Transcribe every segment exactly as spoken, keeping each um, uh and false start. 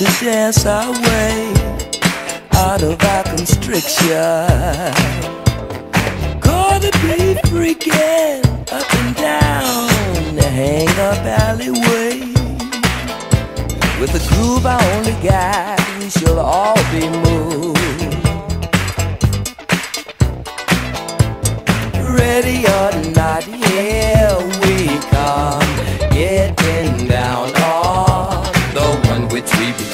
to dance our way out of our constriction. Gonna be freaking up and down the hang-up alleyway. With a groove I only got, we shall all be moved. Ready or not, here we come, getting down on the one which we believe.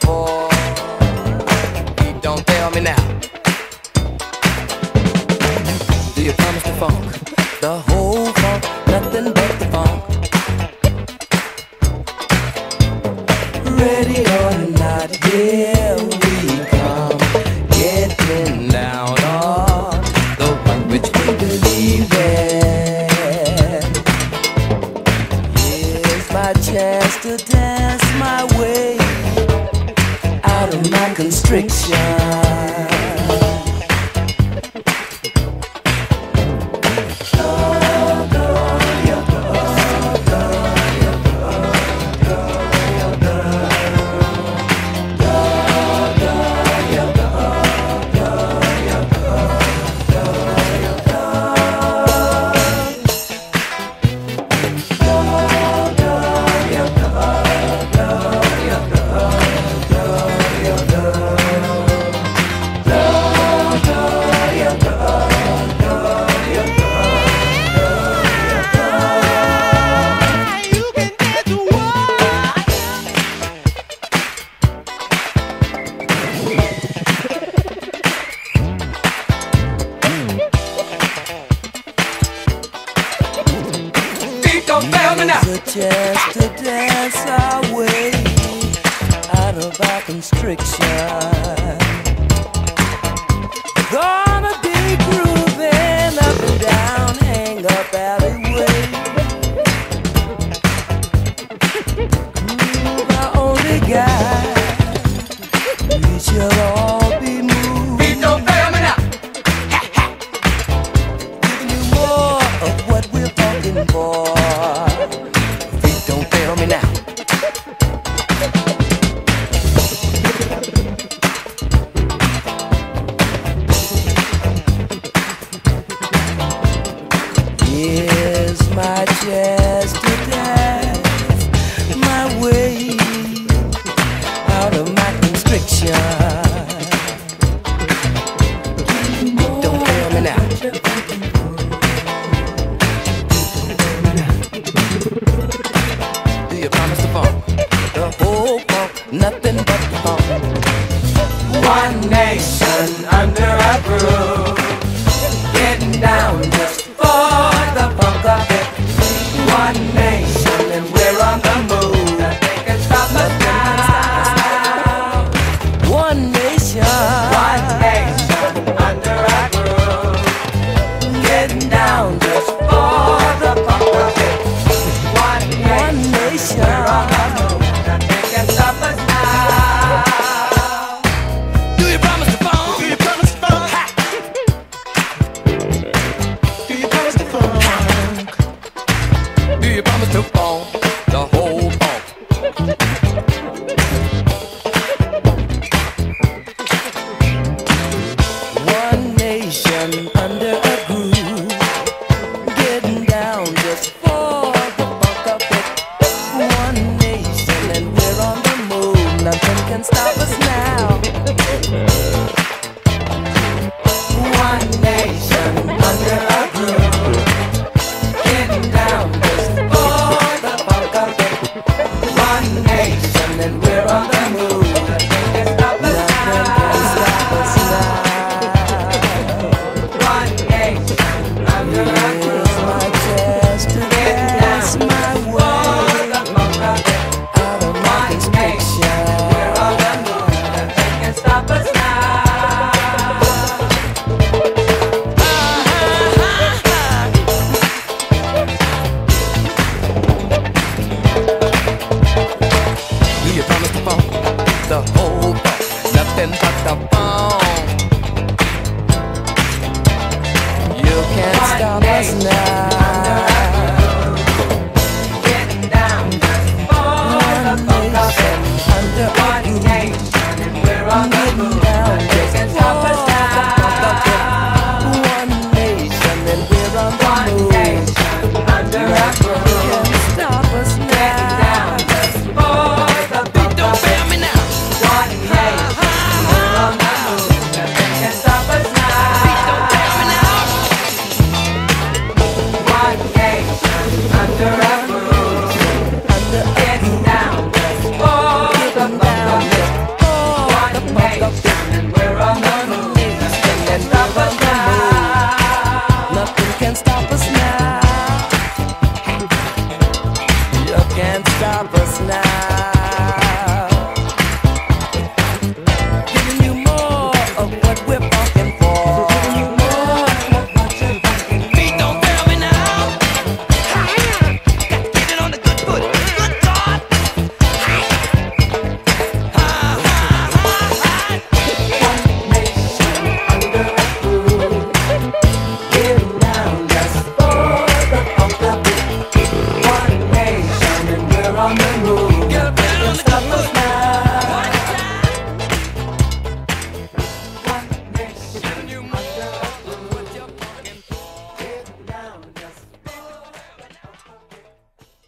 For. Don't tell me now. Do you promise the funk? The whole funk, nothing but the funk. Ready or not, here we come, getting down on the one which we believe in. Here's my chance to dance my way out of my constriction. It's a chance to dance our way out of our constriction. Gonna be grooving up and down, hang up alleyway. Groove I only got, we shall all be moved. Beat don't fail me now. Giving you more of what we're talking for. Here's my chance to dance my way out of my constriction. Don't fail me now. Do you promise the funk? The whole funk, nothing but the funk. One nation under our roof, getting down just for the punk of it. One nation and we're on the move. They can stop us now. One nation, one nation under our groove, getting down just for the punk of it. One nation, one nation, we're on the move. They can stop us now. Do you promise the phone? Do you promise the phone? Ha! Do the phone. You can't stop us now. Under a roof, and we're on the move.